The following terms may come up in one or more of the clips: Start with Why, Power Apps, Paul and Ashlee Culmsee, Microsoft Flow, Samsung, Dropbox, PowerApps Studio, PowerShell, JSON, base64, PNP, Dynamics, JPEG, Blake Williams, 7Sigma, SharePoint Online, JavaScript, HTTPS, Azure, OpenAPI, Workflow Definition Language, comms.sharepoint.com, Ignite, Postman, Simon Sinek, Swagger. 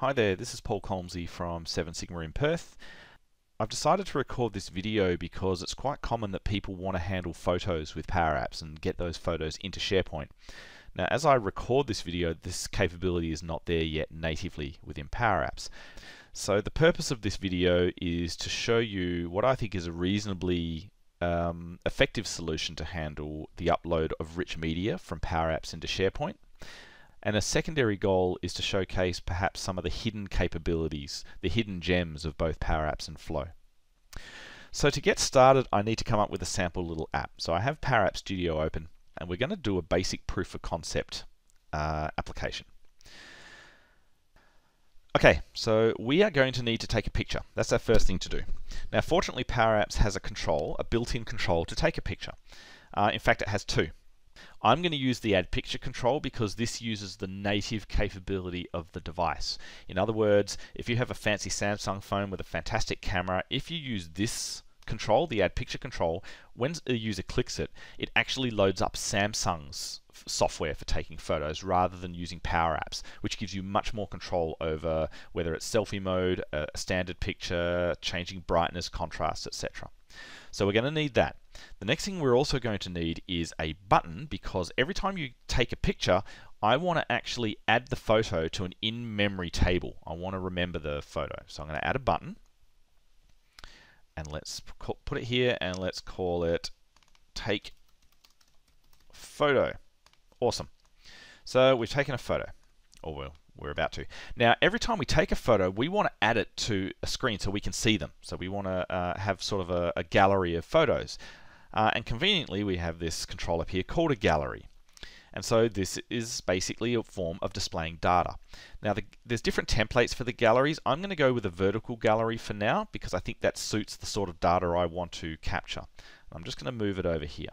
Hi there, this is Paul Culmsee from 7Sigma in Perth. I've decided to record this video because it's quite common that people want to handle photos with Power Apps and get those photos into SharePoint. Now, as I record this video, this capability is not there yet natively within Power Apps. So the purpose of this video is to show you what I think is a reasonably effective solution to handle the upload of rich media from Power Apps into SharePoint. And a secondary goal is to showcase perhaps some of the hidden capabilities, the hidden gems of both Power Apps and Flow. So to get started, I need to come up with a sample little app. So I have PowerApps Studio open, and we're going to do a basic proof of concept application. Okay, so we are going to need to take a picture. That's our first thing to do. Now, fortunately, Power Apps has a control, a built-in control to take a picture. In fact, it has two. I'm going to use the add picture control because this uses the native capability of the device. In other words, if you have a fancy Samsung phone with a fantastic camera, if you use this control, the add picture control, when a user clicks it, it actually loads up Samsung's software for taking photos rather than using Power Apps, which gives you much more control over whether it's selfie mode, a standard picture, changing brightness, contrast, etc. So we're going to need that. The next thing we're also going to need is a button, because every time you take a picture, I want to actually add the photo to an in-memory table. I want to remember the photo. So I'm going to add a button, and let's put it here, and let's call it Take Photo. Awesome. So we've taken a photo, or we're about to. Now, every time we take a photo, we want to add it to a screen so we can see them. So we want to have sort of a gallery of photos. And conveniently, we have this control up here called a gallery. And so this is basically a form of displaying data. Now, there's different templates for the galleries. I'm going to go with a vertical gallery for now because I think that suits the sort of data I want to capture. I'm just going to move it over here.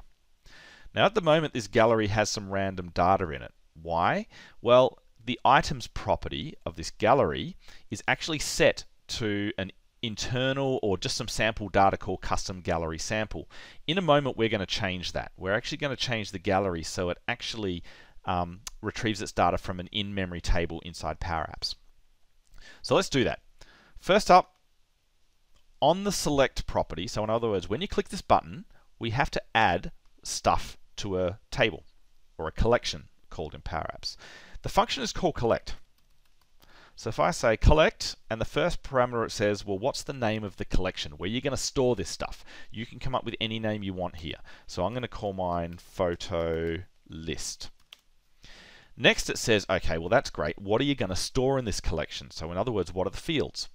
Now, at the moment, this gallery has some random data in it. Why? Well, the items property of this gallery is actually set to an internal or just some sample data called custom gallery sample. In a moment, we're going to change that. We're actually going to change the gallery so it actually retrieves its data from an in-memory table inside Power Apps. So let's do that. First up, on the select property, so in other words, when you click this button, we have to add stuff to a table or a collection called in Power Apps. The function is called collect. So if I say collect, and the first parameter it says, well, what's the name of the collection? Where you're going to store this stuff? You can come up with any name you want here. So I'm going to call mine photo list. Next it says, okay, well that's great. What are you going to store in this collection? So in other words, what are the fields?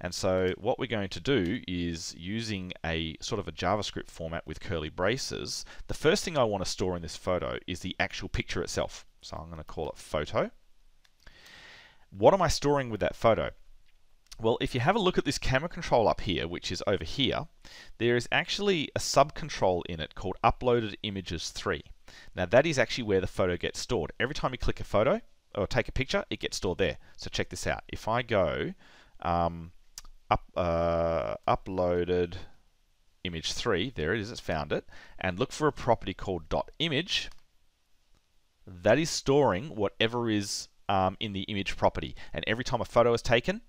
And so what we're going to do is, using a sort of a JavaScript format with curly braces, the first thing I want to store in this photo is the actual picture itself. So I'm going to call it photo. What am I storing with that photo? Well, if you have a look at this camera control up here, which is over here, there is actually a sub-control in it called Uploaded Images 3. Now that is actually where the photo gets stored. Every time you click a photo or take a picture, it gets stored there. So check this out. If I go uploaded image 3, there it is, it's found it, and look for a property called .image, that is storing whatever is in the image property, and every time a photo is taken,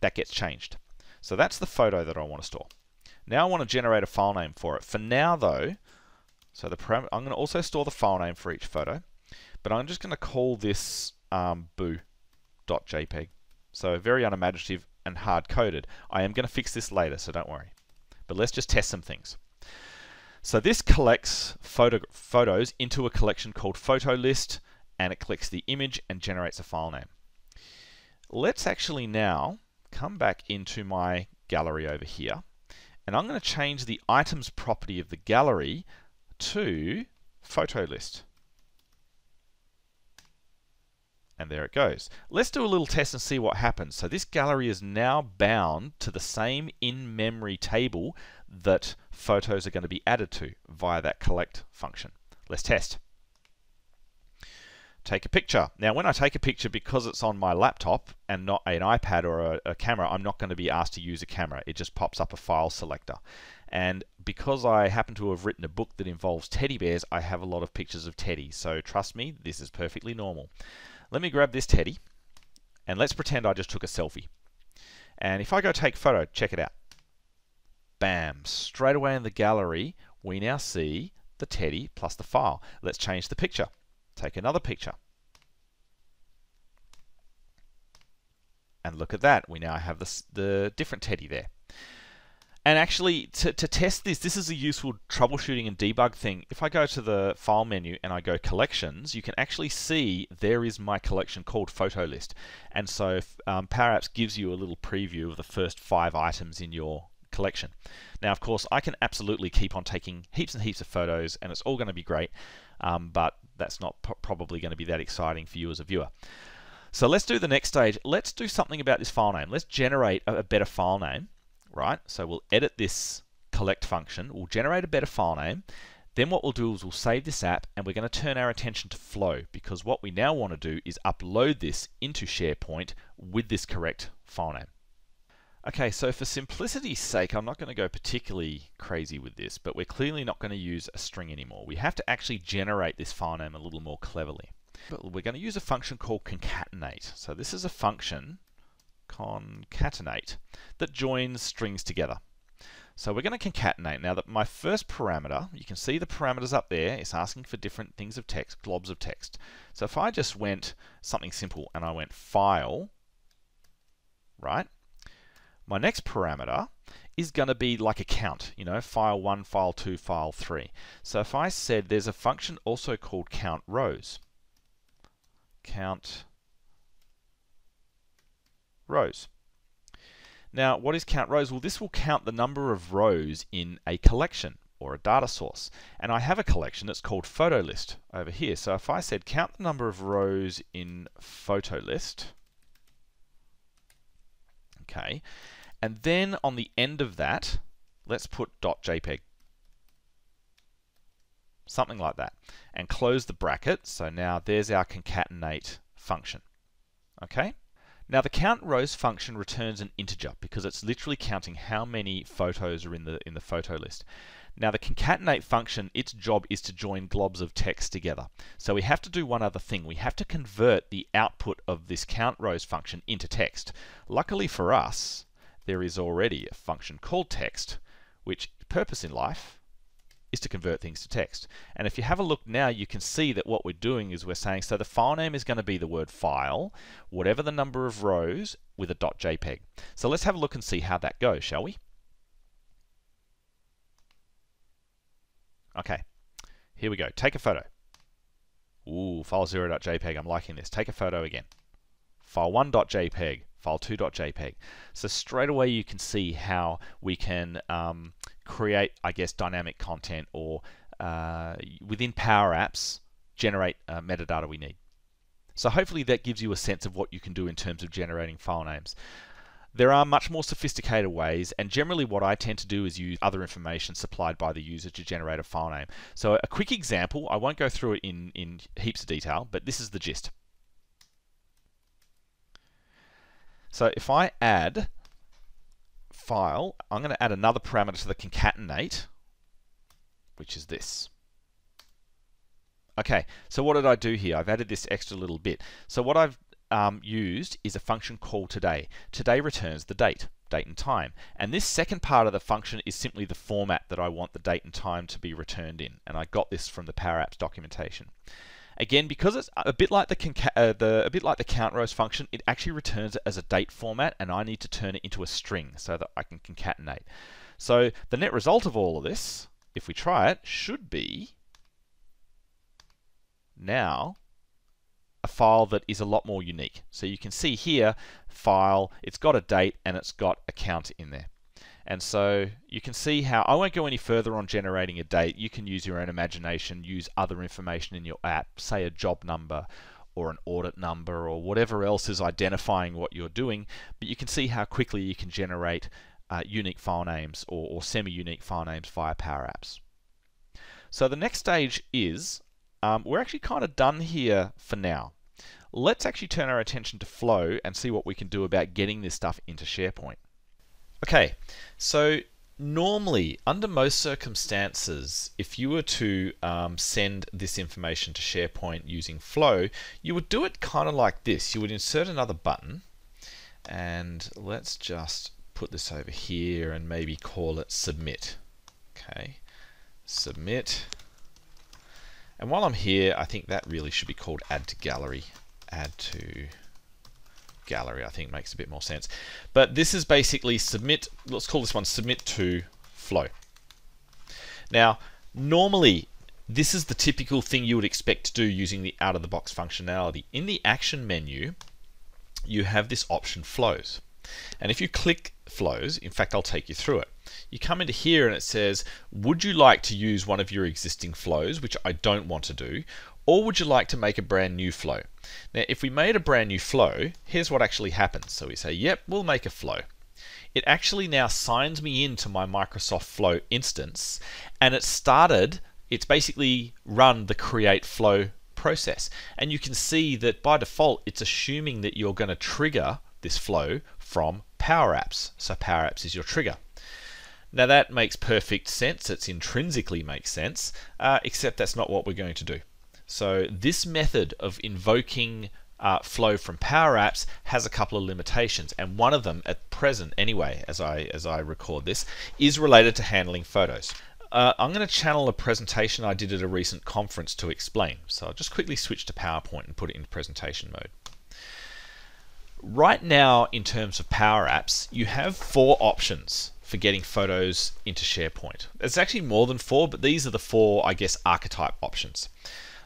that gets changed. So that's the photo that I want to store. Now I want to generate a file name for it. For now though, so the parameter, I'm going to also store the file name for each photo, but I'm just going to call this boo.jpg. So very unimaginative and hard-coded. I am going to fix this later, so don't worry. But let's just test some things. So this collects photos into a collection called photo list, and it collects the image and generates a file name. Let's actually now come back into my gallery over here, and I'm going to change the items property of the gallery to photo list. And there it goes. Let's do a little test and see what happens. So this gallery is now bound to the same in-memory table that photos are going to be added to via that collect function. Let's test. Take a picture. Now when I take a picture, because it's on my laptop and not an iPad or a camera, I'm not going to be asked to use a camera. It just pops up a file selector. And because I happen to have written a book that involves teddy bears, I have a lot of pictures of teddy. So trust me, this is perfectly normal. Let me grab this teddy And let's pretend I just took a selfie. And if I go take photo, check it out. Bam, straight away in the gallery, we now see the teddy plus the file. Let's change the picture. Take another picture. And look at that, we now have the different teddy there. And actually, to test this, this is a useful troubleshooting and debug thing. If I go to the file menu and I go collections, you can actually see there is my collection called photo list. And so Power Apps gives you a little preview of the first 5 items in your collection. Now, of course, I can absolutely keep on taking heaps and heaps of photos, and it's all going to be great, but that's not probably going to be that exciting for you as a viewer. So let's do the next stage. Let's do something about this file name. Let's generate a better file name, right? So we'll edit this collect function. We'll generate a better file name. Then what we'll do is we'll save this app, and we're going to turn our attention to Flow, because what we now want to do is upload this into SharePoint with this correct file name. Okay, so for simplicity's sake, I'm not going to go particularly crazy with this, but we're clearly not going to use a string anymore. We have to actually generate this file name a little more cleverly. But we're going to use a function called concatenate. So this is a function, concatenate, that joins strings together. So we're going to concatenate. Now, that my first parameter, you can see the parameters up there, it's asking for different things of text, globs of text. So if I just went something simple and I went file, right? My next parameter is going to be like a count, you know, file 1, file 2, file 3. So if I said there's a function also called count rows, count rows. Now, what is count rows? Well, this will count the number of rows in a collection or a data source. And I have a collection that's called photo list over here. So if I said count the number of rows in photo list, okay. And then on the end of that, let's put .jpg, something like that, and close the bracket. So now there's our concatenate function. Okay. Now the count rows function returns an integer because it's literally counting how many photos are in the photo list. Now the concatenate function, its job is to join globs of text together. So we have to do one other thing. We have to convert the output of this count rows function into text. Luckily for us, there is already a function called text, which purpose in life is to convert things to text. And if you have a look now, you can see that what we're doing is we're saying, so the file name is going to be the word file, whatever the number of rows, with a .jpg. So let's have a look and see how that goes, shall we? Okay, here we go. Take a photo. Ooh, file0.jpg. I'm liking this. Take a photo again. File1.jpg, file2.jpg. So straight away you can see how we can create, I guess, dynamic content or within Power Apps, generate metadata we need. So hopefully that gives you a sense of what you can do in terms of generating file names. There are much more sophisticated ways, and generally what I tend to do is use other information supplied by the user to generate a file name. So a quick example, I won't go through it in heaps of detail, but this is the gist. So if I add file, I'm going to add another parameter to the concatenate, which is this. Okay, so what did I do here? I've added this extra little bit. So what I've used is a function called today. Today returns the date and time. And this second part of the function is simply the format that I want the date and time to be returned in. And I got this from the Power Apps documentation. Again, because it's a bit like the count rows function, it actually returns it as a date format, and I need to turn it into a string so that I can concatenate. So the net result of all of this, if we try it, should be now a file that is a lot more unique. So you can see here, file, it's got a date and it's got a count in there. And so you can see how, I won't go any further on generating a date. You can use your own imagination, use other information in your app, say a job number or an audit number or whatever else is identifying what you're doing. But you can see how quickly you can generate unique file names or semi-unique file names via Power Apps. So the next stage is, we're actually kind of done here for now. Let's actually turn our attention to Flow and see what we can do about getting this stuff into SharePoint. Okay, so Normally, under most circumstances, if you were to send this information to SharePoint using Flow, you would do it kind of like this. You would insert another button, and let's just put this over here and maybe call it Submit. Okay, Submit. And while I'm here, I think that really should be called Add to Gallery. Add to Gallery, I think, makes a bit more sense. But this is basically submit, let's call this one Submit to Flow. Now, normally, this is the typical thing you would expect to do using the out-of-the-box functionality. In the action menu, you have this option Flows. And if you click Flows, in fact, I'll take you through it. You come into here and it says, would you like to use one of your existing flows, which I don't want to do, or would you like to make a brand new flow? Now, if we made a brand new flow, here's what actually happens. So we say, yep, we'll make a flow. It actually now signs me into my Microsoft Flow instance, and it's basically run the create flow process. And you can see that by default, it's assuming that you're going to trigger this flow from Power Apps. So Power Apps is your trigger. Now that makes perfect sense. It intrinsically makes sense, except that's not what we're going to do. So this method of invoking flow from Power Apps has a couple of limitations, and one of them at present anyway, as I record this, is related to handling photos. I'm going to channel a presentation I did at a recent conference to explain. So I'll just quickly switch to PowerPoint and put it in presentation mode. Right now, in terms of Power Apps, you have four options for getting photos into SharePoint. It's actually more than four, but these are the four, I guess, archetype options.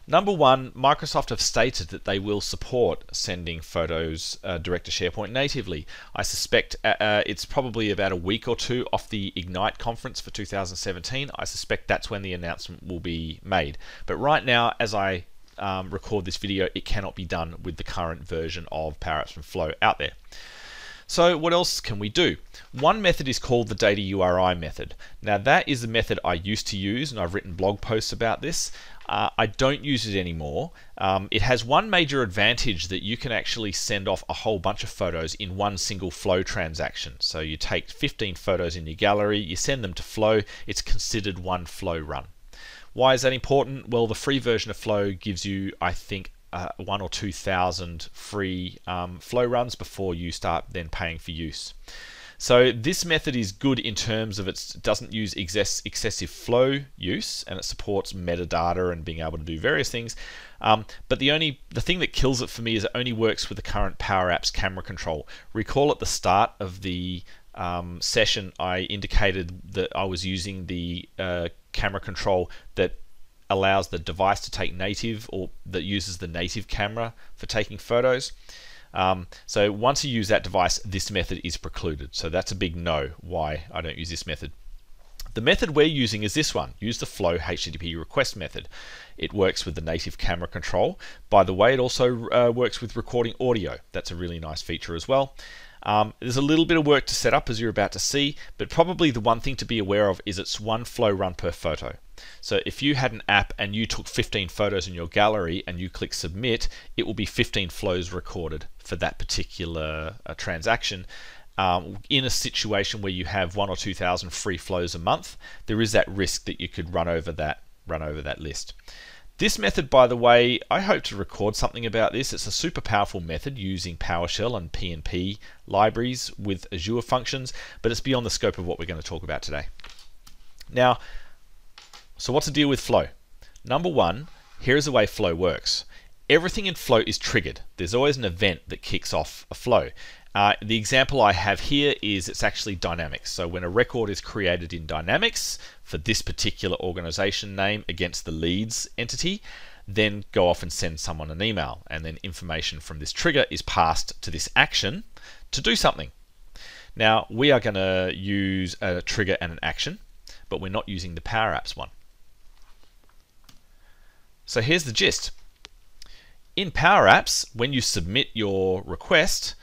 Number one, Microsoft have stated that they will support sending photos direct to SharePoint natively. I suspect it's probably about a week or two off the Ignite conference for 2017. I suspect that's when the announcement will be made. But right now, as I record this video, it cannot be done with the current version of Power Apps and Flow out there. So what else can we do? One method is called the data URI method. Now that is the method I used to use, and I've written blog posts about this. I don't use it anymore. It has one major advantage, that you can actually send off a whole bunch of photos in one single Flow transaction. So you take 15 photos in your gallery, you send them to Flow, it's considered one Flow run. Why is that important? Well, the free version of Flow gives you, I think, 1,000 or 2,000 free flow runs before you start then paying for use. So this method is good in terms of it doesn't use excessive flow use, and it supports metadata and being able to do various things. But the thing that kills it for me is it only works with the current Power Apps camera control. Recall at the start of the session, I indicated that I was using the camera control that allows the device to take native, or that uses the native camera for taking photos. So once you use that device, this method is precluded. So that's a big no, why I don't use this method. The method we're using is this one. Use the Flow HTTP request method. It works with the native camera control. By the way, it also works with recording audio. That's a really nice feature as well. There's a little bit of work to set up, as you're about to see, but probably the one thing to be aware of is it's one flow run per photo. So if you had an app and you took 15 photos in your gallery and you click Submit, it will be 15 flows recorded for that particular transaction. In a situation where you have 1,000 or 2,000 free flows a month, there is that risk that you could run over that list. This method, by the way, I hope to record something about this. It's a super powerful method using PowerShell and PNP libraries with Azure functions, but it's beyond the scope of what we're going to talk about today. Now, so what's the deal with Flow? Number one, here's the way Flow works. Everything in Flow is triggered. There's always an event that kicks off a flow. The example I have here is it's actually Dynamics. So when a record is created in Dynamics for this particular organization name against the leads entity, then go off and send someone an email, and then information from this trigger is passed to this action to do something. Now we are going to use a trigger and an action, but we're not using the Power Apps one. So here's the gist. In Power Apps, when you submit your request,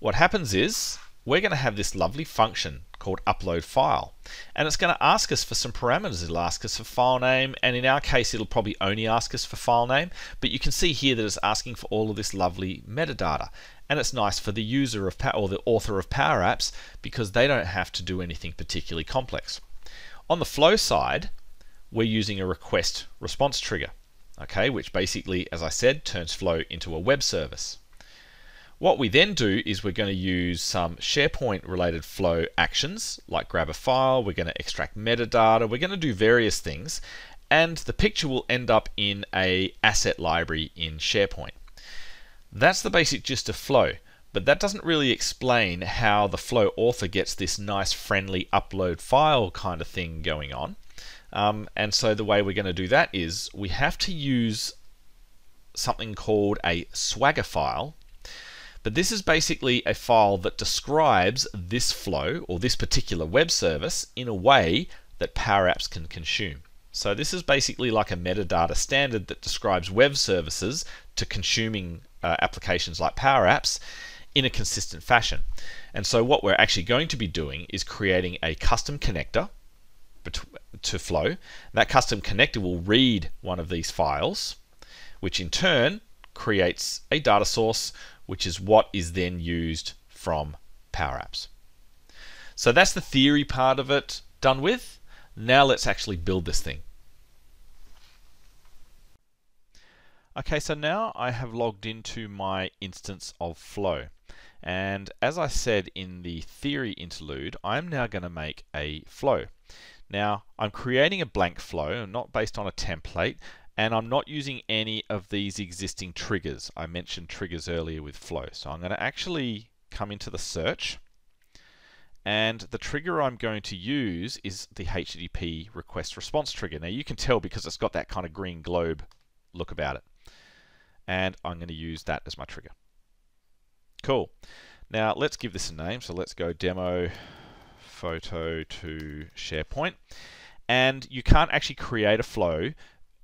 what happens is we're going to have this lovely function called upload file, and it's going to ask us for some parameters. It'll ask us for file name, and in our case it'll probably only ask us for file name, but you can see here that it's asking for all of this lovely metadata, and it's nice for the user of or the author of Power Apps, because they don't have to do anything particularly complex. On the flow side, we're using a request response trigger, okay, which basically, as I said, turns Flow into a web service. What we then do is we're going to use some SharePoint related flow actions, like grab a file, we're going to extract metadata, we're going to do various things, and the picture will end up in an asset library in SharePoint. That's the basic gist of Flow, but that doesn't really explain how the Flow author gets this nice friendly upload file kind of thing going on. And so the way we're going to do that is we have to use something called a Swagger file, but this is basically a file that describes this flow or this particular web service in a way that Power Apps can consume. So this is basically like a metadata standard that describes web services to consuming applications like Power Apps in a consistent fashion. And so what we're actually going to be doing is creating a custom connector to Flow. That custom connector will read one of these files, which in turn creates a data source, which is what is then used from Power Apps. So that's the theory part of it done with. Now let's actually build this thing. Okay, so now I have logged into my instance of Flow. And as I said in the theory interlude, I'm now going to make a flow. Now, I'm creating a blank flow, not based on a template, and I'm not using any of these existing triggers. I mentioned triggers earlier with flow. So I'm going to actually come into the search, and the trigger I'm going to use is the HTTP request response trigger. Now, you can tell because it's got that kind of green globe look about it. And I'm going to use that as my trigger. Cool. Now, let's give this a name. So let's go demo photo to SharePoint. And you can't actually create a flow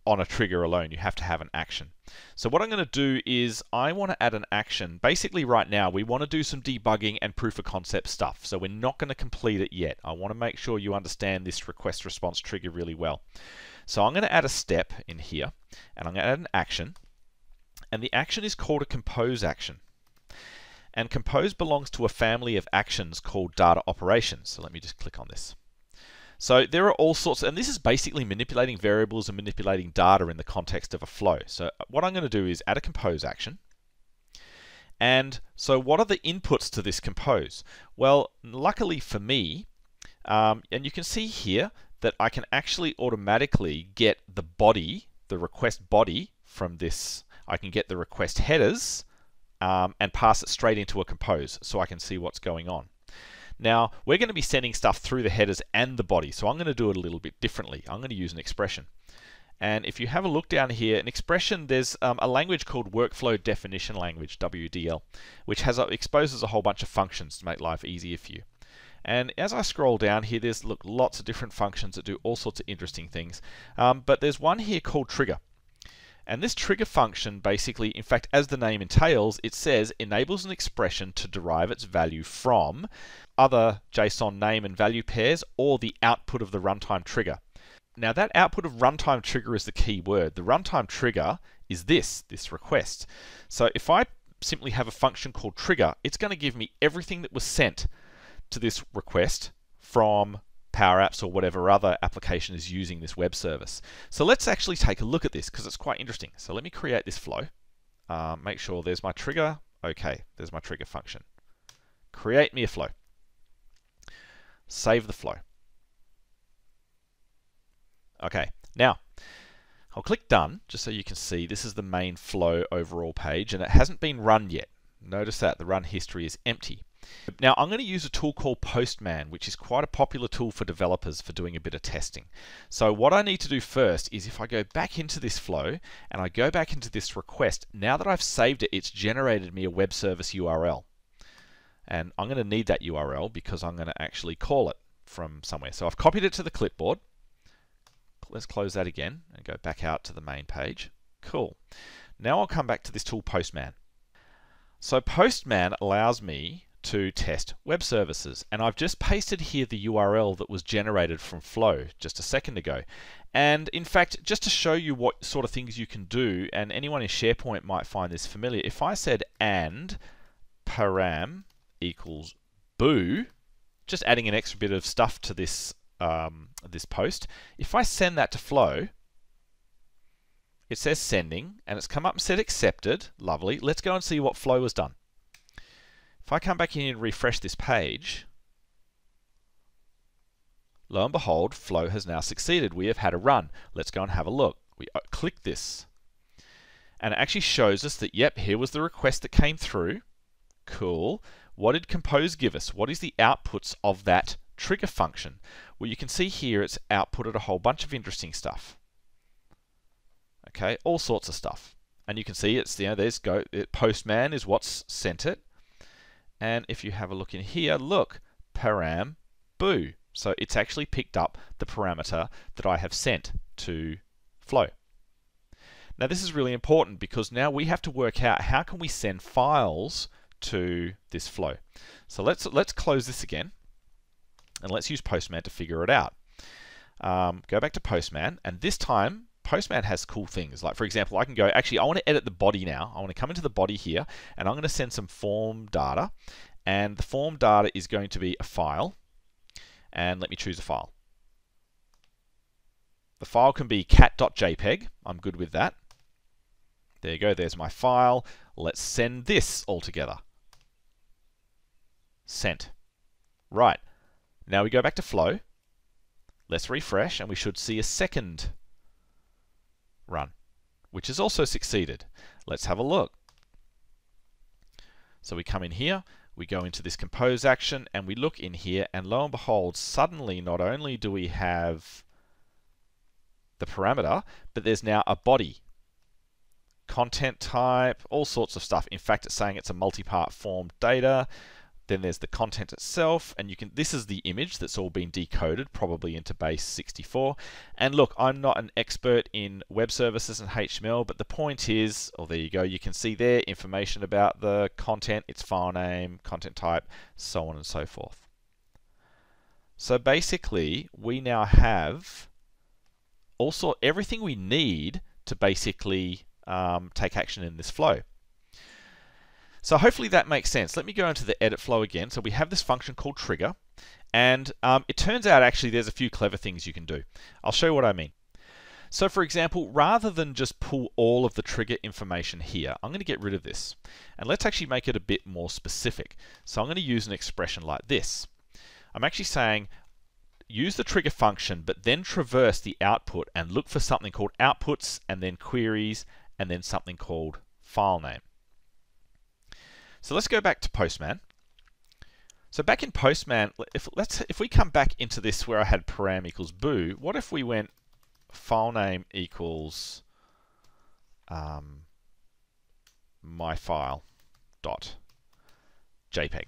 on a trigger alone. You have to have an action. So what I'm going to do is I want to add an action. Basically right now we want to do some debugging and proof of concept stuff. So we're not going to complete it yet. I want to make sure you understand this request response trigger really well. So I'm going to add a step in here, and I'm going to add an action. And the action is called a compose action. And compose belongs to a family of actions called data operations. So let me just click on this. So there are all sorts, and this is basically manipulating variables and manipulating data in the context of a flow. So what I'm going to do is add a compose action. And so what are the inputs to this compose? Well, luckily for me, and you can see here that I can actually automatically get the body, the request body from this. I can get the request headers and pass it straight into a compose so I can see what's going on. Now, we're going to be sending stuff through the headers and the body, so I'm going to do it a little bit differently. I'm going to use an expression. And if you have a look down here, an expression, there's a language called Workflow Definition Language, WDL, which has exposes a whole bunch of functions to make life easier for you. And as I scroll down here, there's lots of different functions that do all sorts of interesting things. But there's one here called trigger. And this trigger function basically, in fact, as the name entails, it says enables an expression to derive its value from other JSON name and value pairs or the output of the runtime trigger. Now that output of runtime trigger is the key word. The runtime trigger is this request. So if I simply have a function called trigger, it's going to give me everything that was sent to this request from Power Apps or whatever other application is using this web service. So let's actually take a look at this because it's quite interesting. So let me create this flow. Make sure there's my trigger. Okay, there's my trigger function. Create me a flow. Save the flow. Okay, now I'll click done just so you can see this is the main flow overall page, and it hasn't been run yet. Notice that the run history is empty. Now I'm going to use a tool called Postman, which is quite a popular tool for developers for doing a bit of testing. So what I need to do first is if I go back into this flow and I go back into this request, now that I've saved it, it's generated me a web service URL. And I'm going to need that URL because I'm going to actually call it from somewhere. So I've copied it to the clipboard. Let's close that again and go back out to the main page. Cool. Now I'll come back to this tool Postman. So Postman allows me to test web services. And I've just pasted here the URL that was generated from Flow just a second ago. And in fact, just to show you what sort of things you can do, and anyone in SharePoint might find this familiar, if I said and param equals boo, just adding an extra bit of stuff to this this post, if I send that to Flow, it says sending, and it's come up and said accepted. Lovely. Let's go and see what Flow has done. If I come back in and refresh this page, lo and behold, Flow has now succeeded. We have had a run. Let's go and have a look. We click this, and it actually shows us that, yep, here was the request that came through. Cool. What did compose give us? What is the outputs of that trigger function? Well, you can see here it's outputted a whole bunch of interesting stuff. Okay, all sorts of stuff. And you can see it's, you know, there's go, Postman is what's sent it. And if you have a look in here, look, param boo. So it's actually picked up the parameter that I have sent to Flow. Now this is really important because now we have to work out how can we send files to this Flow. So let's close this again, and let's use Postman to figure it out. Go back to Postman, and this time Postman has cool things. Like, for example, I can go, actually, I want to edit the body now. I want to come into the body here, and I'm going to send some form data. And the form data is going to be a file. And let me choose a file. The file can be cat.jpg. I'm good with that. There you go. There's my file. Let's send this all together. Sent. Right. Now we go back to Flow. Let's refresh, and we should see a second run, which has also succeeded. Let's have a look. So we come in here, we go into this compose action, and we look in here, and lo and behold, suddenly not only do we have the parameter, but there's now a body, content type, all sorts of stuff. In fact, it's saying it's a multi-part form data. Then there's the content itself, and you can, this is the image that's all been decoded probably into base64. And look, I'm not an expert in web services and HTML, but the point is, oh, there you go, you can see there information about the content, its file name, content type, so on and so forth. So basically, we now have also everything we need to basically take action in this Flow. So hopefully that makes sense. Let me go into the edit Flow again. So we have this function called trigger, and it turns out actually there's a few clever things you can do. I'll show you what I mean. So for example, rather than just pull all of the trigger information here, I'm going to get rid of this. And let's actually make it a bit more specific. So I'm going to use an expression like this. I'm actually saying use the trigger function, but then traverse the output and look for something called outputs, and then queries, and then something called file name. So let's go back to Postman. So back in Postman, if we come back into this where I had param equals boo, what if we went file name equals my file dot JPEG,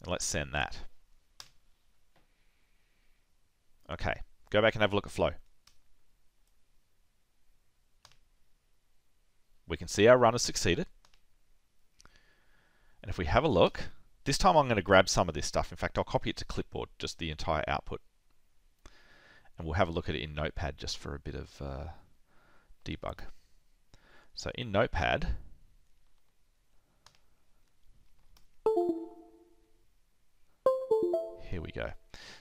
and let's send that. Okay, go back and have a look at Flow. We can see our run has succeeded. And if we have a look, this time I'm going to grab some of this stuff. In fact, I'll copy it to clipboard, just the entire output. And we'll have a look at it in Notepad just for a bit of debug. So in Notepad, here we go.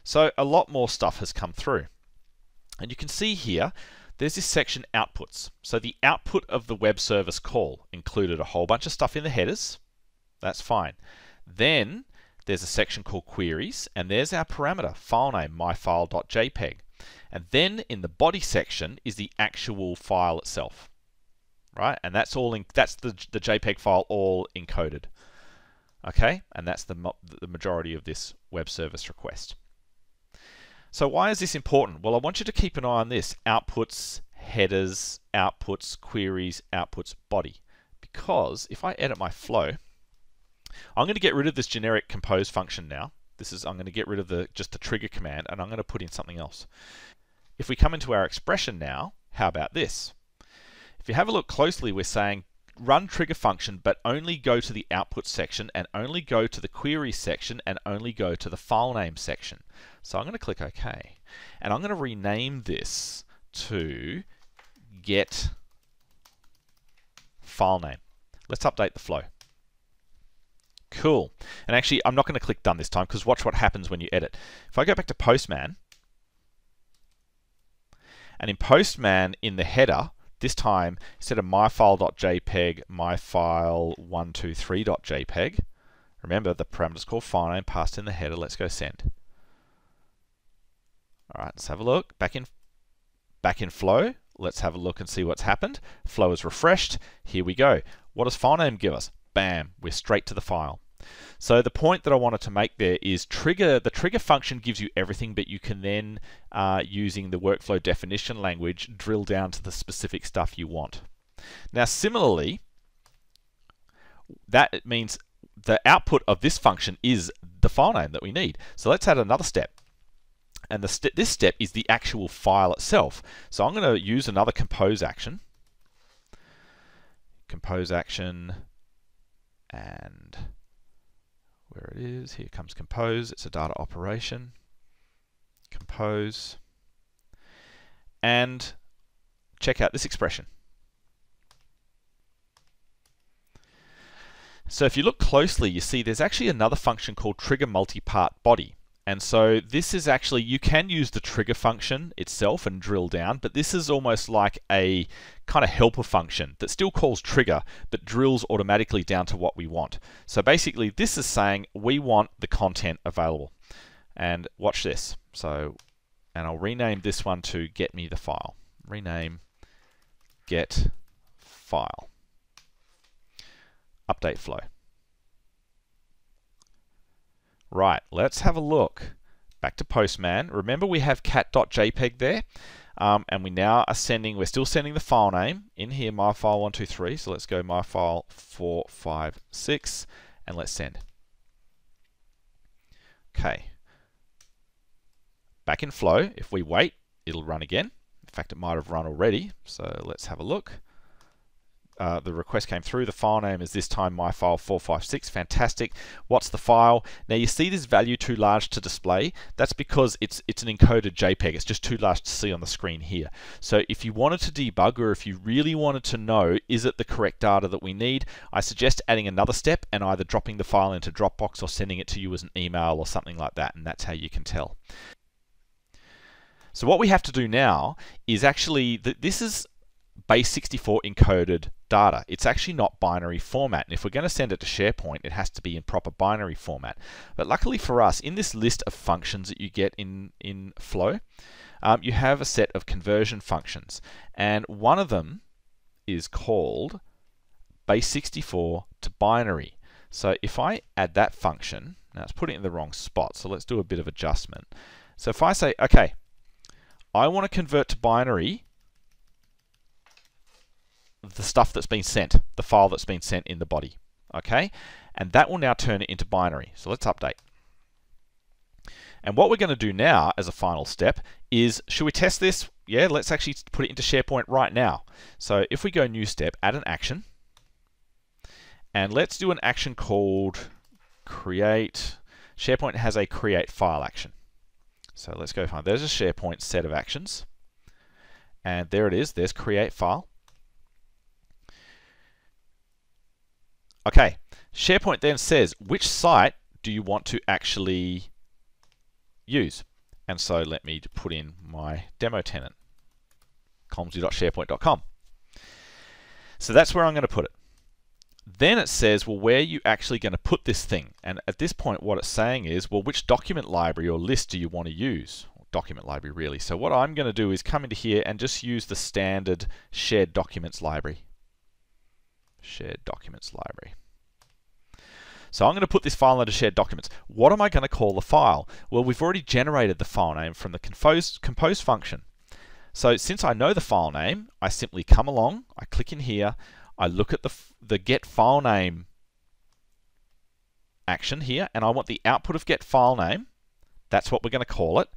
So a lot more stuff has come through. And you can see here, there's this section outputs. So the output of the web service call included a whole bunch of stuff in the headers. That's fine. Then there's a section called queries, and there's our parameter, file name, myfile.jpg. And then in the body section is the actual file itself, right? And that's all in, that's the JPEG file all encoded. Okay, and that's the majority of this web service request. So why is this important? Well, I want you to keep an eye on this: outputs, headers, outputs, queries, outputs, body. Because if I edit my Flow, I'm going to get rid of this generic compose function now. This is, I'm going to get rid of the just the trigger command, and I'm going to put in something else. If we come into our expression now, how about this? If you have a look closely, we're saying run trigger function, but only go to the output section and only go to the query section and only go to the file name section. So I'm going to click OK. And I'm going to rename this to get file name. Let's update the flow. Cool. And actually, I'm not going to click done this time because watch what happens when you edit. If I go back to Postman, and in Postman, in the header, this time, instead of myfile.jpg, myfile123.jpg, remember the parameter's called file name passed in the header. Let's go send. All right, let's have a look. Back in Flow, let's have a look and see what's happened. Flow is refreshed. Here we go. What does file name give us? Bam, we're straight to the file. So the point that I wanted to make there is the trigger function gives you everything, but you can then, using the workflow definition language, drill down to the specific stuff you want. Now similarly, that means the output of this function is the file name that we need. So let's add another step. And this step is the actual file itself. So I'm going to use another compose action. Compose action, and where it is, here comes compose. It's a data operation. Compose. And check out this expression. So if you look closely, you see there's actually another function called trigger multipart body. And so this is actually, you can use the trigger function itself and drill down, but this is almost like a kind of helper function that still calls trigger, but drills automatically down to what we want. So basically this is saying we want the content available. And watch this. So, and I'll rename this one to get me the file. Rename get file. Update flow. Right, let's have a look. Back to Postman. Remember we have cat.jpg there, and we now are sending, we're still sending the file name in here, myfile123, so let's go myfile456, and let's send. Okay. Back in Flow, if we wait, it'll run again. In fact, it might have run already, so let's have a look. The request came through. The file name is this time myfile456. Fantastic. What's the file? Now you see this value too large to display. That's because it's an encoded JPEG. It's just too large to see on the screen here. So if you wanted to debug, or if you really wanted to know, is it the correct data that we need, I suggest adding another step and either dropping the file into Dropbox or sending it to you as an email or something like that. And that's how you can tell. So what we have to do now is actually that this is base64 encoded data. It's actually not binary format. And if we're going to send it to SharePoint, it has to be in proper binary format. But luckily for us, in this list of functions that you get in Flow, you have a set of conversion functions. And one of them is called base64 to binary. So if I add that function, now it's putting it in the wrong spot, so let's do a bit of adjustment. So if I say, okay, I want to convert to binary the stuff that's been sent, the file that's been sent in the body, okay? And that will now turn it into binary. So let's update. And what we're going to do now as a final step is, should we test this? Yeah, let's actually put it into SharePoint right now. So if we go new step, add an action, and let's do an action called create. SharePoint has a create file action. So let's go find, there's a SharePoint set of actions. And there it is, there's create file. Okay, SharePoint then says, which site do you want to actually use? And so let me put in my demo tenant, comms.sharepoint.com. So that's where I'm going to put it. Then it says, well, where are you actually going to put this thing? And at this point, what it's saying is, well, which document library or list do you want to use? Document library, really. So what I'm going to do is come into here and just use the standard shared documents library. Shared documents library. So I'm going to put this file into shared documents. What am I going to call the file? Well, we've already generated the file name from the compose function. So since I know the file name, I simply come along, I click in here, I look at the get file name action here, and I want the output of get file name. That's what we're going to call it.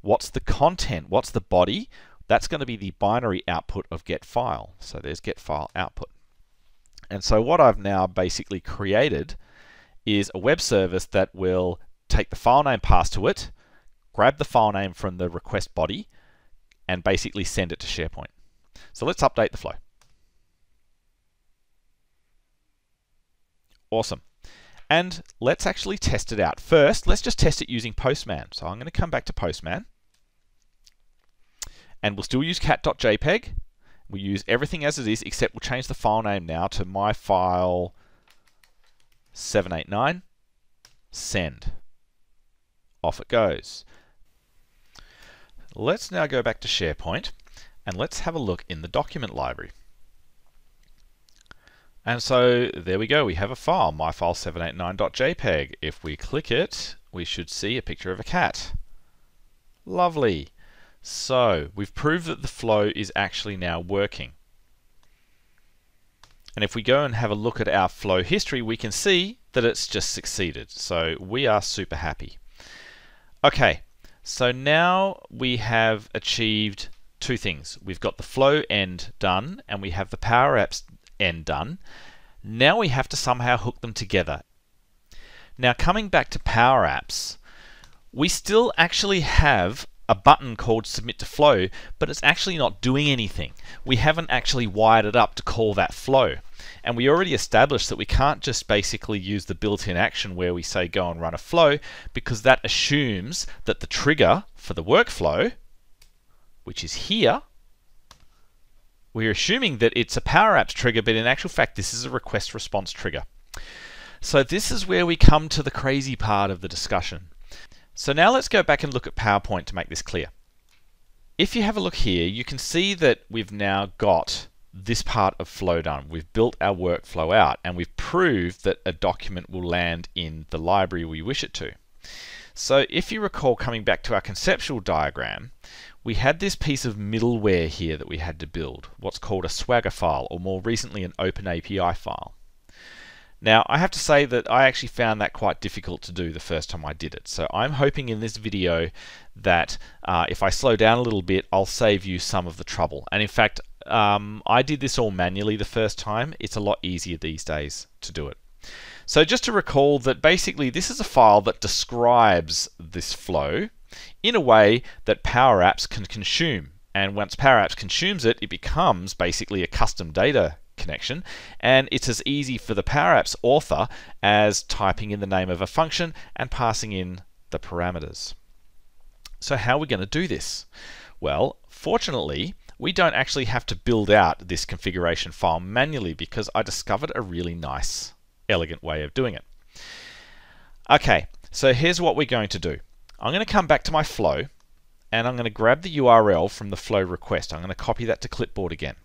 What's the content? What's the body? That's going to be the binary output of get file. So there's get file output. And so what I've now basically created is a web service that will take the file name passed to it, grab the file name from the request body, and basically send it to SharePoint. So let's update the flow. Awesome. And let's actually test it out. First, let's just test it using Postman. So I'm going to come back to Postman. And we'll still use cat.jpg. We'll use everything as it is, except we'll change the file name now to my file 789. Send. Off it goes. Let's now go back to SharePoint and let's have a look in the document library. And so there we go, we have a file, myfile789.jpg. If we click it, we should see a picture of a cat. Lovely. So we've proved that the flow is actually now working. And if we go and have a look at our flow history, we can see that it's just succeeded. So we are super happy. Okay, so now we have achieved two things. We've got the flow end done and we have the Power Apps end done. Now we have to somehow hook them together. Now coming back to Power Apps, we still actually have a button called Submit to Flow, but it's actually not doing anything. We haven't actually wired it up to call that flow. And we already established that we can't just basically use the built-in action where we say go and run a flow, because that assumes that the trigger for the workflow, which is here, we're assuming that it's a Power Apps trigger, but in actual fact, this is a request response trigger. So this is where we come to the crazy part of the discussion. So now let's go back and look at PowerPoint to make this clear. If you have a look here, you can see that we've now got this part of flow done. We've built our workflow out and we've proved that a document will land in the library we wish it to. So if you recall, coming back to our conceptual diagram, we had this piece of middleware here that we had to build, what's called a Swagger file, or more recently an OpenAPI file. Now I have to say that I actually found that quite difficult to do the first time I did it. So I'm hoping in this video that if I slow down a little bit, I'll save you some of the trouble. And in fact, I did this all manually the first time. It's a lot easier these days to do it. So just to recall that basically this is a file that describes this flow in a way that Power Apps can consume. And once Power Apps consumes it, it becomes basically a custom data connection. And it's as easy for the Power Apps author as typing in the name of a function and passing in the parameters. So how are we going to do this? Well, fortunately, we don't actually have to build out this configuration file manually, because I discovered a really nice, elegant way of doing it. Okay, so here's what we're going to do. I'm going to come back to my flow and I'm going to grab the URL from the flow request. I'm going to copy that to clipboard again.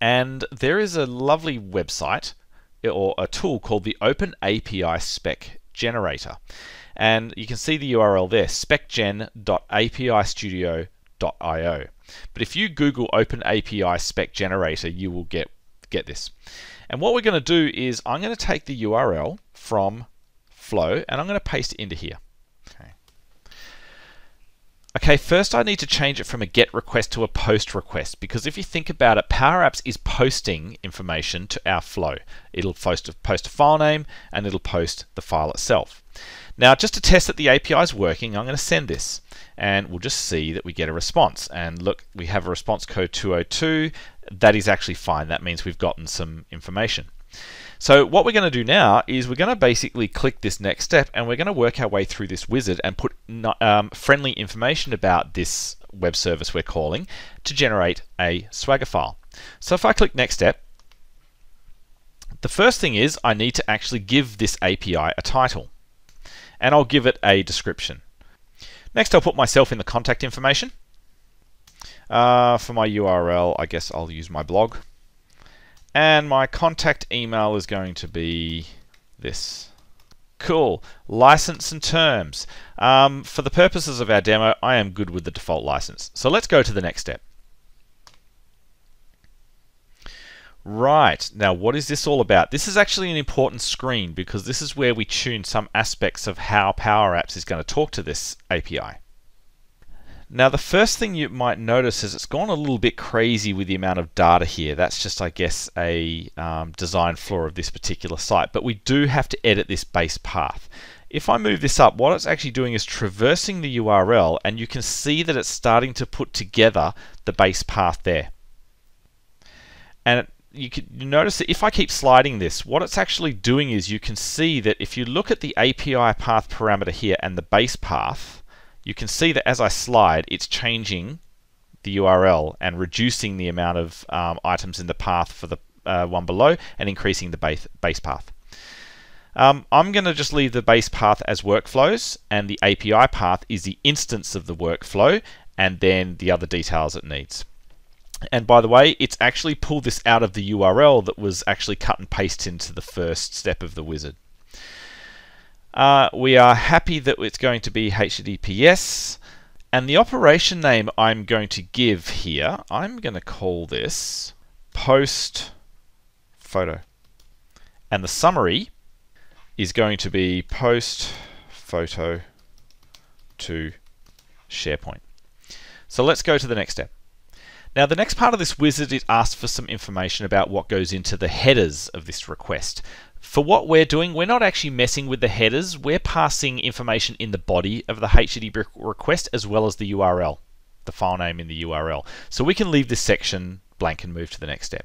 And there is a lovely website or a tool called the OpenAPI Spec Generator. And you can see the URL there, specgen.apistudio.io. But if you Google OpenAPI Spec Generator, you will get this. And what we're going to do is I'm going to take the URL from Flow and I'm going to paste it into here. Okay, first I need to change it from a GET request to a POST request, because if you think about it, Power Apps is posting information to our flow. It'll post a file name and it'll post the file itself. Now, just to test that the API is working, I'm going to send this and we'll just see that we get a response. And look, we have a response code 202. That is actually fine. That means we've gotten some information. So what we're going to do now is we're going to basically click this next step and we're going to work our way through this wizard and put friendly information about this web service we're calling to generate a Swagger file. So if I click next step, the first thing is I need to actually give this API a title and I'll give it a description. Next I'll put myself in the contact information. For my URL, I guess I'll use my blog. And my contact email is going to be this. Cool. License and terms. For the purposes of our demo, I am good with the default license. So let's go to the next step. Right. Now, what is this all about? This is actually an important screen, because this is where we tune some aspects of how Power Apps is going to talk to this API. Now the first thing you might notice is it's gone a little bit crazy with the amount of data here. That's just, I guess, a design flaw of this particular site, but we do have to edit this base path. If I move this up, what it's actually doing is traversing the URL, and you can see that it's starting to put together the base path there. And you can notice that if I keep sliding this, what it's actually doing is you can see that if you look at the API path parameter here and the base path, you can see that as I slide, it's changing the URL and reducing the amount of items in the path for the one below and increasing the base path. I'm going to just leave the base path as workflows, and the API path is the instance of the workflow and then the other details it needs. And by the way, it's actually pulled this out of the URL that was actually cut and pasted into the first step of the wizard. We are happy that it's going to be HTTPS, and the operation name I'm going to give here, I'm going to call this post photo, and the summary is going to be post photo to SharePoint. So let's go to the next step. Now the next part of this wizard is asked for some information about what goes into the headers of this request. For what we're doing, we're not actually messing with the headers, we're passing information in the body of the HTTP request as well as the URL, the file name in the URL. So we can leave this section blank and move to the next step.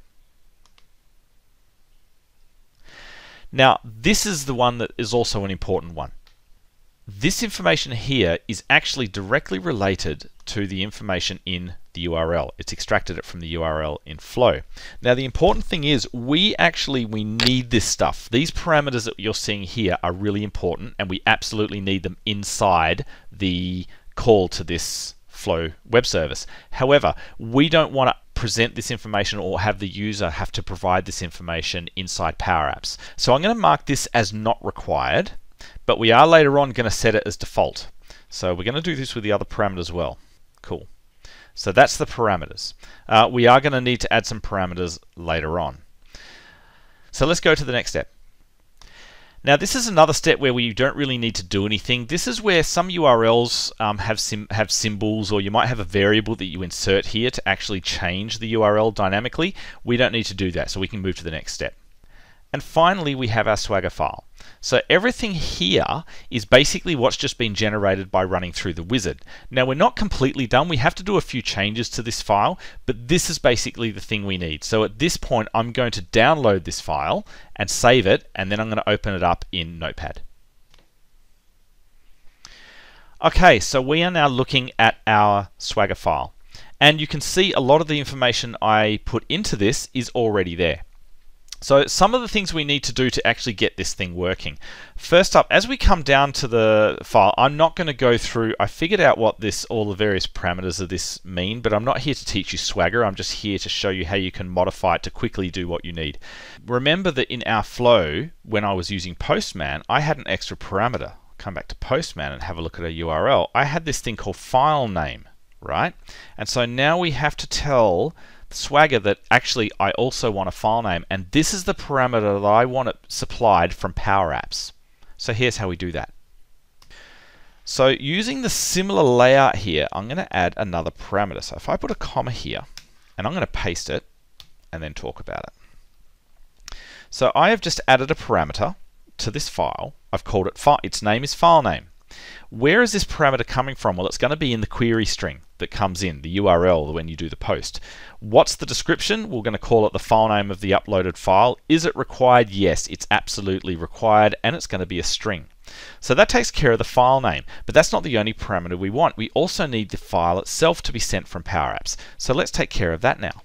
Now this is the one that is also an important one. This information here is actually directly related to the information in the URL. It's extracted it from the URL in Flow. Now the important thing is we need this stuff. These parameters that you're seeing here are really important, and we absolutely need them inside the call to this Flow web service. However, we don't want to present this information or have the user have to provide this information inside Power Apps. So I'm going to mark this as not required, but we are later on going to set it as default. So we're going to do this with the other parameters as well. Cool. So that's the parameters. We are going to need to add some parameters later on. So let's go to the next step. Now this is another step where we don't really need to do anything. This is where some URLs have symbols, or you might have a variable that you insert here to actually change the URL dynamically. We don't need to do that, so we can move to the next step. And finally, we have our Swagger file. So everything here is basically what's just been generated by running through the wizard. Now we're not completely done, we have to do a few changes to this file, but this is basically the thing we need. So at this point, I'm going to download this file and save it, and then I'm going to open it up in Notepad. Okay, so we are now looking at our Swagger file. And you can see a lot of the information I put into this is already there. So some of the things we need to do to actually get this thing working. First up, as we come down to the file, I'm not going to go through, I figured out what this, all the various parameters of this mean, but I'm not here to teach you Swagger, I'm just here to show you how you can modify it to quickly do what you need. Remember that in our flow, when I was using Postman, I had an extra parameter. Come back to Postman and have a look at a URL. I had this thing called file name, right? And so now we have to tell Swagger that actually I also want a file name, and this is the parameter that I want it supplied from Power Apps. So here's how we do that. So using the similar layout here, I'm going to add another parameter. So if I put a comma here, and I'm going to paste it and then talk about it. So I have just added a parameter to this file. I've called it file. Its name is file name. Where is this parameter coming from? Well, it's going to be in the query string that comes in, the URL when you do the post. What's the description? We're going to call it the file name of the uploaded file. Is it required? Yes, it's absolutely required, and it's going to be a string. So that takes care of the file name, but that's not the only parameter we want. We also need the file itself to be sent from Power Apps. So let's take care of that now.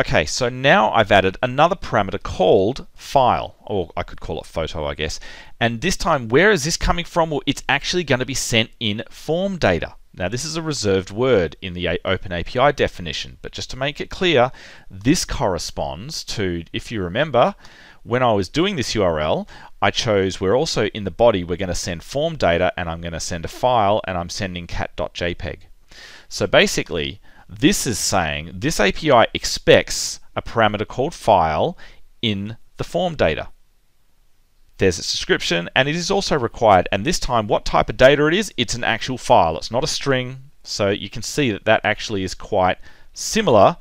Okay, so now I've added another parameter called file, or I could call it photo, I guess. And this time, where is this coming from? Well, it's actually going to be sent in form data. Now, this is a reserved word in the OpenAPI definition, but just to make it clear, this corresponds to, if you remember, when I was doing this URL, I chose, we're also in the body, we're going to send form data, and I'm going to send a file, and I'm sending cat.jpg. So basically, this is saying this API expects a parameter called file in the form data. There's a subscription, and it is also required. And this time, what type of data it is, it's an actual file. It's not a string. So you can see that that actually is quite similar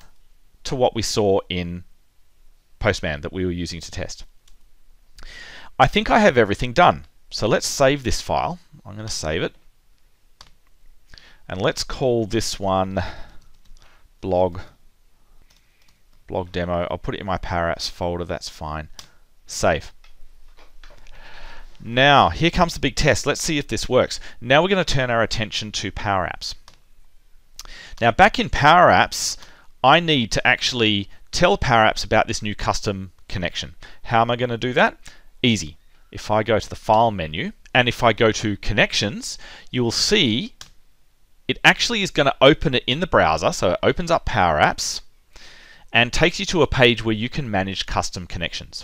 to what we saw in Postman that we were using to test. I think I have everything done. So let's save this file. I'm going to save it. And let's call this one blog demo. I'll put it in my Power Apps folder. That's fine. Save. Now, here comes the big test. Let's see if this works. Now we're going to turn our attention to Power Apps. Now, back in Power Apps, I need to actually tell Power Apps about this new custom connection. How am I going to do that? Easy. If I go to the File menu, and if I go to Connections, you will see it actually is going to open it in the browser. So it opens up Power Apps and takes you to a page where you can manage custom connections.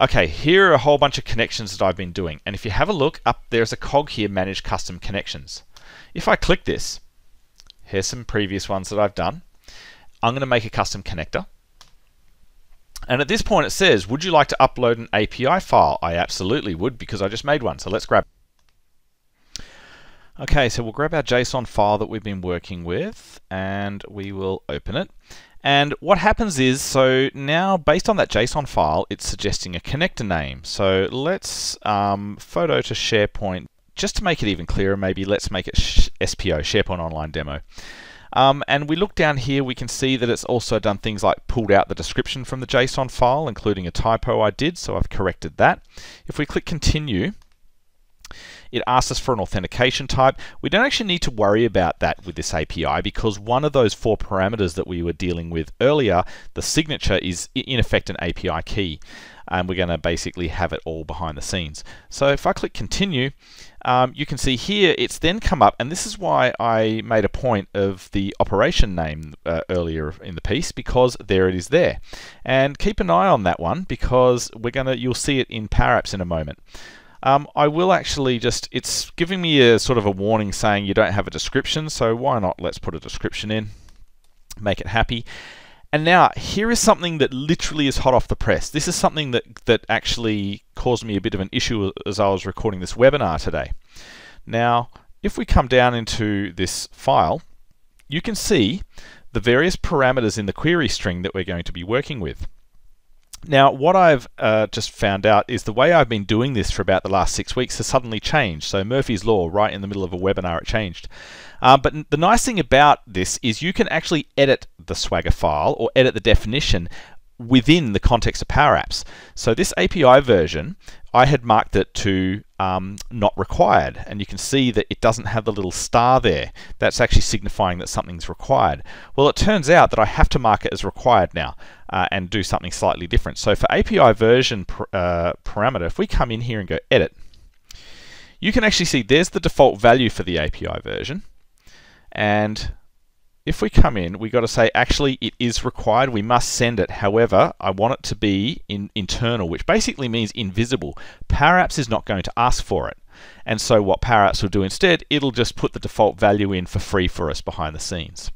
Okay, here are a whole bunch of connections that I've been doing. And if you have a look, up there's a cog here, Manage Custom Connections. If I click this, here's some previous ones that I've done. I'm going to make a custom connector. And at this point it says, would you like to upload an API file? I absolutely would, because I just made one. So let's grab it. Okay, so we'll grab our JSON file that we've been working with, and we will open it. And what happens is, so now based on that JSON file, it's suggesting a connector name. So let's photo to SharePoint. Just to make it even clearer, maybe let's make it SPO, SharePoint Online Demo. And we look down here, we can see that it's also done things like pulled out the description from the JSON file, including a typo I did, so I've corrected that. If we click continue, it asks us for an authentication type. We don't actually need to worry about that with this API, because one of those four parameters that we were dealing with earlier, the signature, is in effect an API key. And we're going to basically have it all behind the scenes. So if I click continue, you can see here it's then come up, and this is why I made a point of the operation name earlier in the piece, because there it is there. And keep an eye on that one, because we're going to, you'll see it in Power Apps in a moment. I will actually just, it's giving me a sort of a warning saying you don't have a description, so why not? Let's put a description in, make it happy. And now here is something that literally is hot off the press. This is something that actually caused me a bit of an issue as I was recording this webinar today. Now, if we come down into this file, you can see the various parameters in the query string that we're going to be working with. Now, what I've just found out is the way I've been doing this for about the last 6 weeks has suddenly changed. So Murphy's Law, right in the middle of a webinar, it changed. But the nice thing about this is you can actually edit the Swagger file or edit the definition within the context of Power Apps. So this API version, I had marked it to not required, and you can see that it doesn't have the little star there. That's actually signifying that something's required. Well, it turns out that I have to mark it as required now and do something slightly different. So for API version parameter, if we come in here and go edit, you can actually see there's the default value for the API version. And if we come in, we've got to say, actually, it is required. We must send it. However, I want it to be internal, which basically means invisible. Power Apps is not going to ask for it. And so what Power Apps will do instead, it'll just put the default value in for free for us behind the scenes.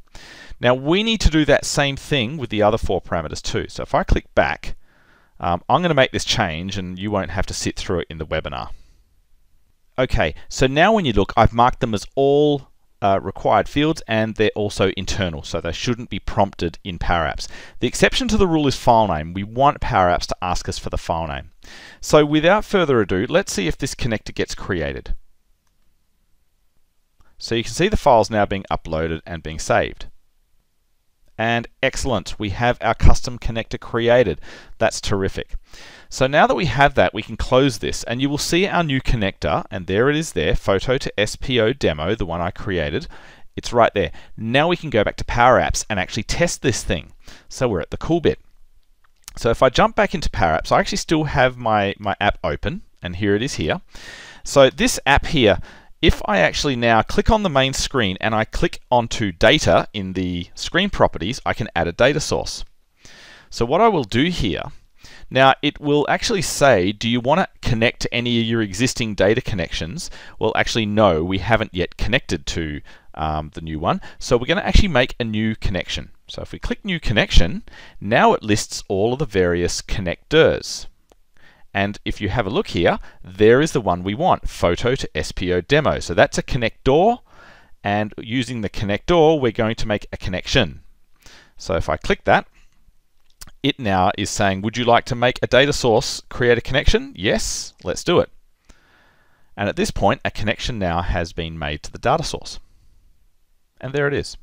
Now, we need to do that same thing with the other four parameters too. So if I click back, I'm going to make this change, and you won't have to sit through it in the webinar. Okay, so now when you look, I've marked them as all required fields, and they're also internal, so they shouldn't be prompted in Power Apps. The exception to the rule is file name. We want Power Apps to ask us for the file name. So without further ado, let's see if this connector gets created. So you can see the file's now being uploaded and being saved. And excellent, we have our custom connector created. That's terrific. So now that we have that, we can close this, and you will see our new connector, and there it is there, photo to SPO demo, the one I created. It's right there. Now we can go back to Power Apps and actually test this thing. So we're at the cool bit. So if I jump back into Power Apps, I actually still have my app open, and here it is here. So this app here, if I actually now click on the main screen and I click onto data in the screen properties, I can add a data source. So what I will do here, now it will actually say, do you want to connect to any of your existing data connections? Well, actually no, we haven't yet connected to the new one. So we're going to actually make a new connection. So if we click new connection, now it lists all of the various connectors. And if you have a look here, there is the one we want, photo to SPO demo. So that's a connector, and using the connector, we're going to make a connection. So if I click that, it now is saying, would you like to make a data source, create a connection? Yes, let's do it. And at this point, a connection now has been made to the data source. And there it is.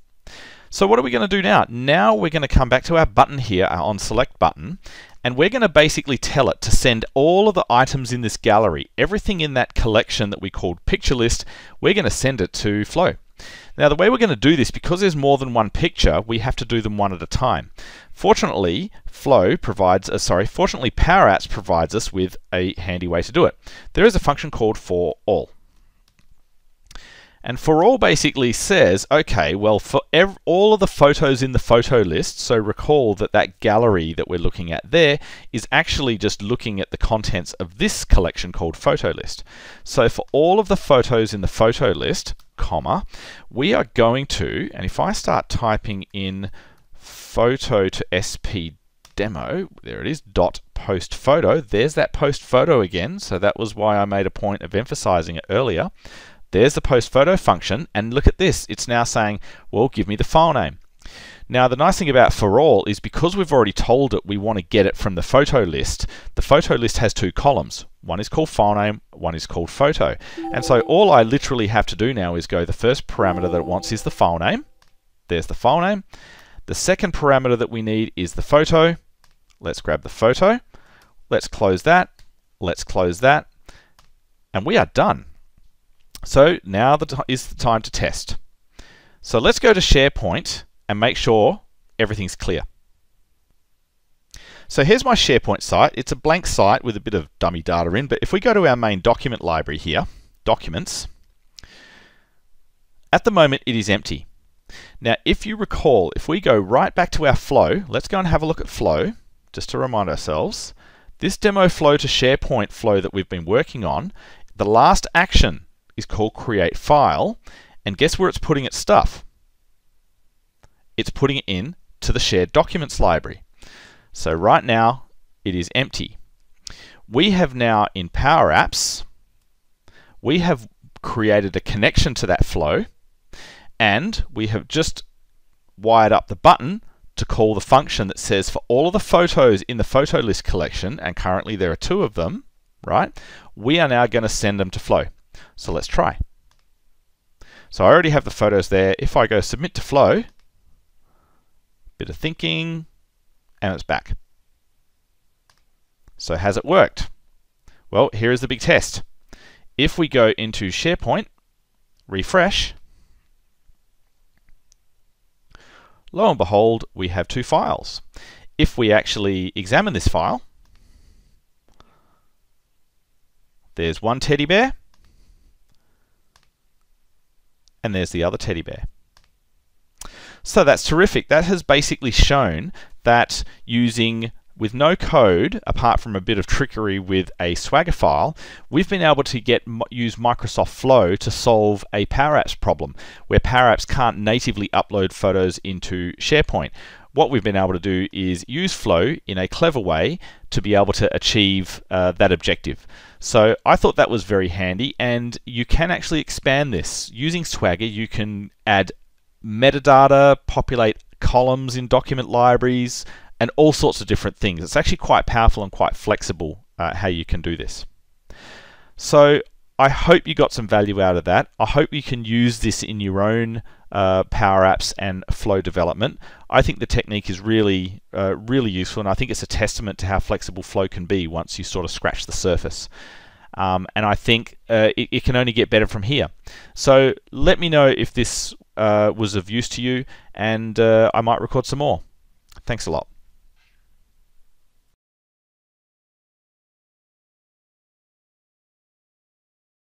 So what are we going to do now? Now we're going to come back to our button here, our on select button, and we're going to basically tell it to send all of the items in this gallery, everything in that collection that we called picture list, we're going to send it to Flow. Now the way we're going to do this, because there's more than one picture, we have to do them one at a time. Fortunately, fortunately Power Apps provides us with a handy way to do it. There is a function called for all. And for all basically says, okay, well, for all of the photos in the photo list, so recall that that gallery that we're looking at there is actually just looking at the contents of this collection called photo list. So for all of the photos in the photo list, comma, we are going to, and if I start typing in photo to SP demo, there it is, dot post photo, there's that post photo again, so that was why I made a point of emphasizing it earlier. There's the post photo function, and look at this, it's now saying, well, give me the file name. Now the nice thing about for all is because we've already told it we want to get it from the photo list, the photo list has two columns. One is called file name, one is called photo. And so all I literally have to do now is go, the first parameter that it wants is the file name. There's the file name. The second parameter that we need is the photo. Let's grab the photo. Let's close that. Let's close that. And we are done. So now is the time to test. So let's go to SharePoint and make sure everything's clear. So here's my SharePoint site. It's a blank site with a bit of dummy data in, but if we go to our main document library here, documents, at the moment it is empty. Now if you recall, if we go right back to our flow, let's go and have a look at flow, just to remind ourselves. This demo flow to SharePoint flow that we've been working on, the last action is called create file, and guess where it's putting its stuff? It's putting it in to the shared documents library. So right now it is empty. We have now in Power Apps, we have created a connection to that flow, and we have just wired up the button to call the function that says for all of the photos in the photo list collection, and currently there are two of them, right? We are now going to send them to Flow. So let's try. So I already have the photos there. If I go submit to Flow, bit of thinking, and it's back. So has it worked? Well, here is the big test. If we go into SharePoint, refresh, lo and behold, we have two files. If we actually examine this file, there's one teddy bear, and there's the other teddy bear. So that's terrific. That has basically shown that using, with no code, apart from a bit of trickery with a Swagger file, we've been able to use Microsoft Flow to solve a Power Apps problem, where Power Apps can't natively upload photos into SharePoint. What we've been able to do is use Flow in a clever way to be able to achieve that objective. So I thought that was very handy, and you can actually expand this. Using Swagger, you can add metadata, populate columns in document libraries, and all sorts of different things. It's actually quite powerful and quite flexible how you can do this. So I hope you got some value out of that. I hope you can use this in your own Power Apps and Flow development. I think the technique is really, really useful, and I think it's a testament to how flexible Flow can be once you sort of scratch the surface. And I think it can only get better from here. So let me know if this was of use to you, and I might record some more. Thanks a lot.